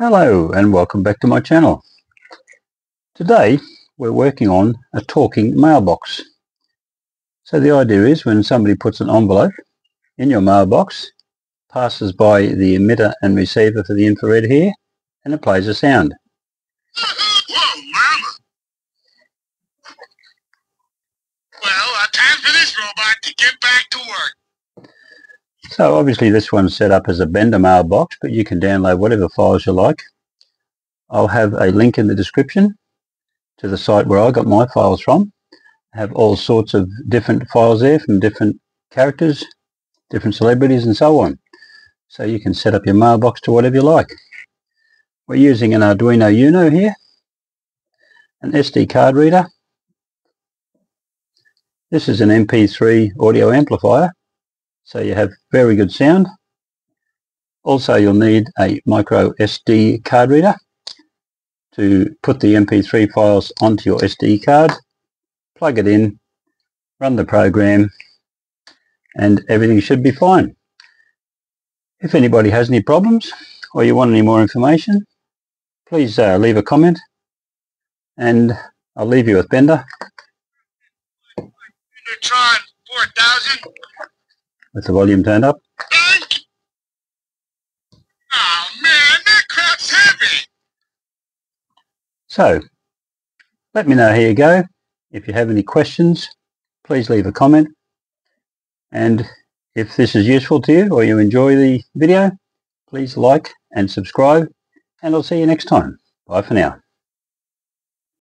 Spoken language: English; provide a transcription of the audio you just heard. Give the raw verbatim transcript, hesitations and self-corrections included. Hello and welcome back to my channel. Today we're working on a talking mailbox. So the idea is when somebody puts an envelope in your mailbox, passes by the emitter and receiver for the infrared here, and it plays a sound. Well, time for this robot to get back to work. So obviously this one's set up as a Bender mailbox, but you can download whatever files you like. I'll have a link in the description to the site where I got my files from. I have all sorts of different files there from different characters, different celebrities and so on. So you can set up your mailbox to whatever you like. We're using an Arduino Uno here, an S D card reader. This is an M P three audio amplifier. So you have very good sound. Also you'll need a micro S D card reader to put the M P three files onto your S D card, plug it in, run the program, and everything should be fine. If anybody has any problems or you want any more information, please uh, leave a comment, and I'll leave you with Bender. Bendertron Four Thousand. With the volume turned up. Oh man, that crap's heavy! So, let me know how you go. If you have any questions, please leave a comment. And if this is useful to you or you enjoy the video, please like and subscribe. And I'll see you next time. Bye for now.